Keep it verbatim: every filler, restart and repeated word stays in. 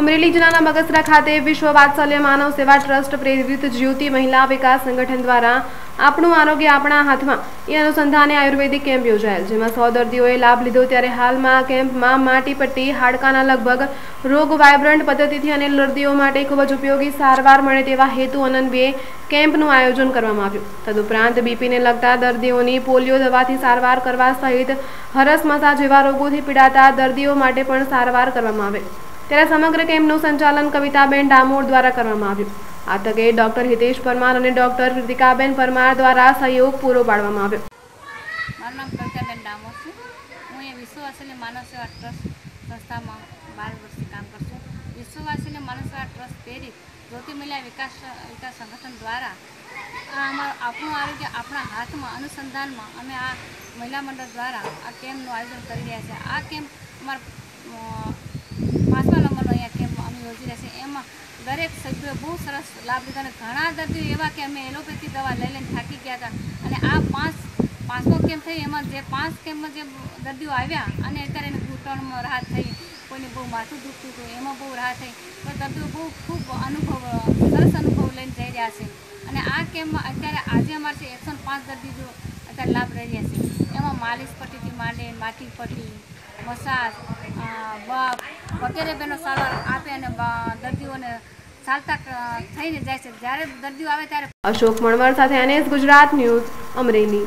અમરેલી જિલ્લાના બગસરા ખાતે વિશ્વ વાત્સલ્ય માનવ સેવા ટ્રસ્ટ પ્રેરિત જ્યોતિ મહિલા વિકાસ સંગઠન દ્વારા આપણું આરોગ્ય આપણા હાથમાં એ અનુસંધાને આયુર્વેદિક કેમ્પ યોજાયેલ, જેમાં સો દર્દીઓએ લાભ લીધો. ત્યારે હાલમાં કેમ્પમાં માટી પટ્ટી, હાડકાના લગભગ રોગ વાયબ્રન્ટ પદ્ધતિથી અને દર્દીઓ માટે ખૂબ જ ઉપયોગી સારવાર મળે તેવા હેતુ અનન્વયે કેમ્પનું આયોજન કરવામાં આવ્યું. તદુપરાંત બીપીને લગતા દર્દીઓની પોલિયો દવાથી સારવાર કરવા સહિત હરસ મસા જેવા રોગોથી પીડાતા દર્દીઓ માટે પણ સારવાર કરવામાં આવે. ત્યારે સમગ્ર કેમ્પનું સંચાલન કવિતાબેન ડામોર દ્વારા કરવામાં આવ્યું. આ તકે ડોક્ટર હિતેશ પરમાર અને ડોક્ટર કૃતિકાબેન પરમાર દ્વારા સહયોગ પૂરો પાડવામાં આવ્યો. મારું નામ કવિતાબેન ડામોર છે. હું એ વિશ્વ વાત્સલ્ય માનવ સેવા ટ્રસ્ટ સંસ્થામાં બાર વર્ષથી કામ કરું છું. વિશ્વ વાત્સલ્ય માનવ સેવા ટ્રસ્ટ પ્રેરિત જ્યોતિ મહિલા વિકાસ વિકાસ સંગઠન દ્વારા આપણું આરોગ્ય આપણા હાથમાં અનુસંધાનમાં અમે આ મહિલા મંડળ દ્વારા આ કેમ્પનું આયોજન કરી રહ્યા છે. આ કેમ્પ અમારા પાંચમા નંબરનો અહીંયા કેમ્પ અમે યોજી રહ્યા છીએ. એમાં દરેક સભ્યોએ બહુ સરસ લાભ લીધો અને ઘણા દર્દીઓ એવા કે અમે એલોપેથી દવા લઈ લઈને થાકી ગયા હતા. અને આ પાંચ પાંચમો કેમ્પ થઈ, એમાં જે પાંચ કેમ્પમાં જે દર્દીઓ આવ્યા અને અત્યારે એને ઘૂંટણમાં રાહત થઈ, કોઈને બહુ માથું દુખતું હતું એમાં બહુ રાહત થઈ. પણ દર્દીઓ બહુ ખૂબ અનુભવ સરસ અનુભવ લઈને જઈ રહ્યા છે. અને આ કેમ્પમાં અત્યારે આજે અમારે છે એકસો પાંચ દર્દીઓ અત્યારે લાભ લઈ રહ્યા છે. એમાં માલિશ પટ્ટીથી માંડીને માટી પટ્ટી, મસાજ, બફ વગેરે બેનો સારવાર આપે અને દર્દીઓને સારતા થઈને જાય છે. જ્યારે દર્દીઓ આવે ત્યારે અશોક મણવર સાથે N S Gujarat news, Amreli.